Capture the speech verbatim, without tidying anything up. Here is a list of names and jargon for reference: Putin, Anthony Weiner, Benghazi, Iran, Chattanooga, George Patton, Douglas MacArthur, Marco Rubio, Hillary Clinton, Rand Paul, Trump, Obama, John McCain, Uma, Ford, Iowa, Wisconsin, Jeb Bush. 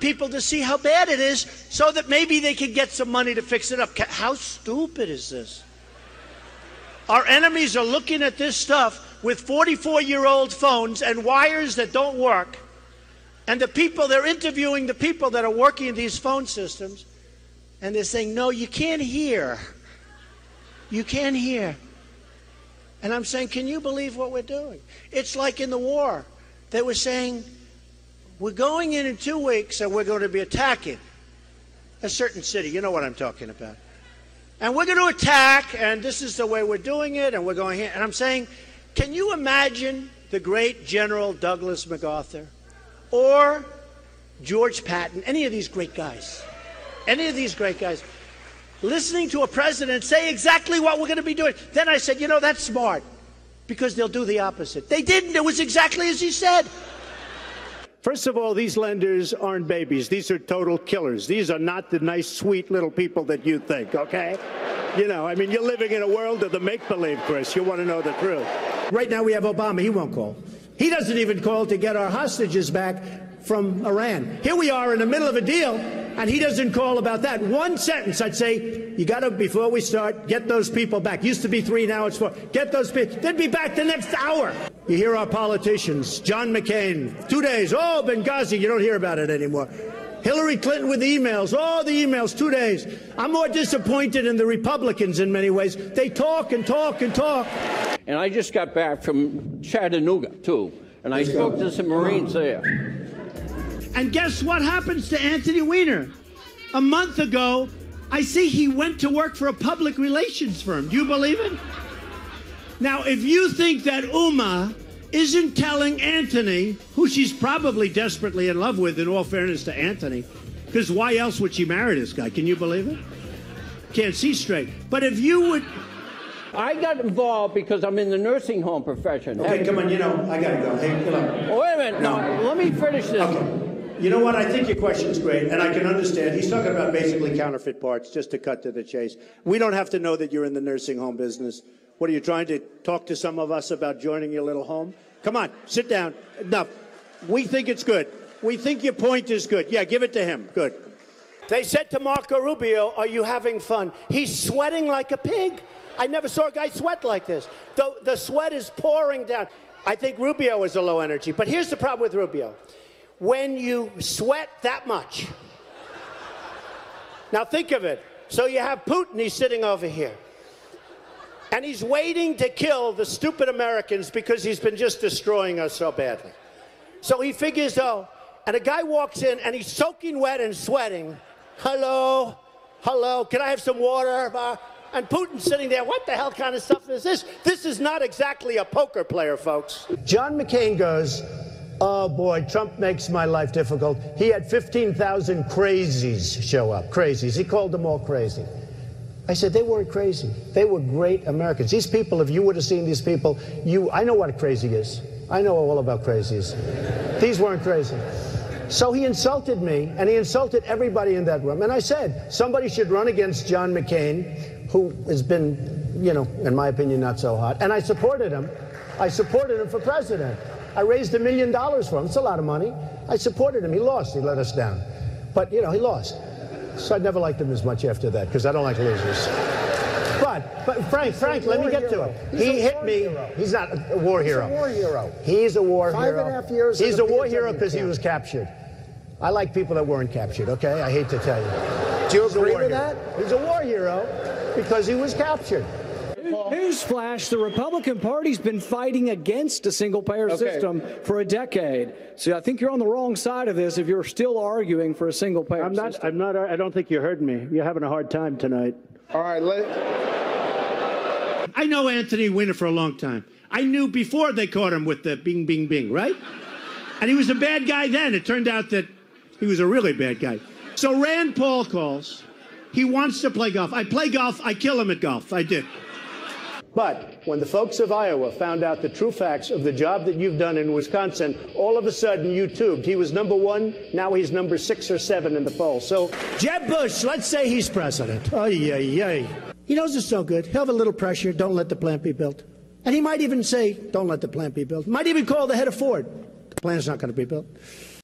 people to see how bad it is so that maybe they could get some money to fix it up. How stupid is this? Our enemies are looking at this stuff with forty-four-year-old phones and wires that don't work. And the people, they're interviewing the people that are working these phone systems. And they're saying, no, you can't hear. You can't hear. And I'm saying, can you believe what we're doing? It's like in the war. They were saying, we're going in in two weeks and we're going to be attacking a certain city. You know what I'm talking about. And we're going to attack, and this is the way we're doing it, and we're going here. And I'm saying, can you imagine the great General Douglas MacArthur or George Patton, any of these great guys, any of these great guys, listening to a president say exactly what we're going to be doing? Then I said, you know, that's smart, because they'll do the opposite. They didn't. It was exactly as he said. First of all, these lenders aren't babies. These are total killers. These are not the nice, sweet little people that you think, okay? You know, I mean, you're living in a world of the make-believe, Chris. You want to know the truth. Right now we have Obama. He won't call. He doesn't even call to get our hostages back from Iran. Here we are in the middle of a deal, and he doesn't call about that. One sentence, I'd say, you got to, before we start, get those people back. Used to be three, now it's four. Get those people. They'd be back the next hour. You hear our politicians, John McCain, two days, oh, Benghazi, you don't hear about it anymore. Hillary Clinton with the emails, oh, the emails, two days. I'm more disappointed in the Republicans in many ways. They talk and talk and talk. And I just got back from Chattanooga, too, and I spoke to some Marines there. And guess what happens to Anthony Weiner? A month ago, I see he went to work for a public relations firm. Do you believe it? Now, if you think that Uma isn't telling Anthony, who she's probably desperately in love with, in all fairness to Anthony, because why else would she marry this guy? Can you believe it? Can't see straight. But if you would... I got involved because I'm in the nursing home profession. Okay, hey, come on, you know, I got to go. Hey, come on. Wait a minute. No. no. Let me finish this. Okay. You know what? I think your question's great, and I can understand. He's talking about basically counterfeit parts, just to cut to the chase. We don't have to know that you're in the nursing home business. What, are you trying to talk to some of us about joining your little home? Come on, sit down. Enough. We think it's good. We think your point is good. Yeah, give it to him. Good. They said to Marco Rubio, are you having fun? He's sweating like a pig. I never saw a guy sweat like this. The, the sweat is pouring down. I think Rubio is a low energy. But here's the problem with Rubio. When you sweat that much. Now think of it. So you have Putin, he's sitting over here. And he's waiting to kill the stupid Americans because he's been just destroying us so badly. So he figures, oh, and a guy walks in and he's soaking wet and sweating. Hello, hello, can I have some water? And Putin's sitting there, what the hell kind of stuff is this? This is not exactly a poker player, folks. John McCain goes, oh boy, Trump makes my life difficult. He had fifteen thousand crazies show up, crazies. He called them all crazy. I said, they weren't crazy. They were great Americans. These people, if you would have seen these people, you, I know what a crazy is. I know all about crazies. These weren't crazy. So he insulted me, and he insulted everybody in that room. And I said, somebody should run against John McCain, who has been, you know, in my opinion, not so hot. And I supported him. I supported him for president. I raised a million dollars for him. It's a lot of money. I supported him. He lost. He let us down. But, you know, he lost. So I never liked him as much after that, because I don't like losers. But, but Frank, Frank, let me get to it. He hit me. He's not a war hero. He's a war hero. He's a war hero. Five and a half years. He's a war hero because he was captured. I like people that weren't captured, okay? I hate to tell you. Do you agree with that? He's a war hero because he was captured. Newsflash, the Republican Party's been fighting against a single-payer okay. system for a decade. So I think you're on the wrong side of this if you're still arguing for a single-payer I'm not, system. I'm not, I don't think you heard me. You're having a hard time tonight. All right, let I know Anthony Weiner for a long time. I knew before they caught him with the bing, bing, bing, right? And he was a bad guy then. It turned out that he was a really bad guy. So Rand Paul calls. He wants to play golf. I play golf. I kill him at golf. I did. But when the folks of Iowa found out the true facts of the job that you've done in Wisconsin, all of a sudden you tubed. He was number one. Now he's number six or seven in the poll. So Jeb Bush, let's say he's president. Ay, ay, ay. He knows it's no good. He'll have a little pressure. Don't let the plant be built. And he might even say, don't let the plant be built. Might even call the head of Ford. The plant's not going to be built.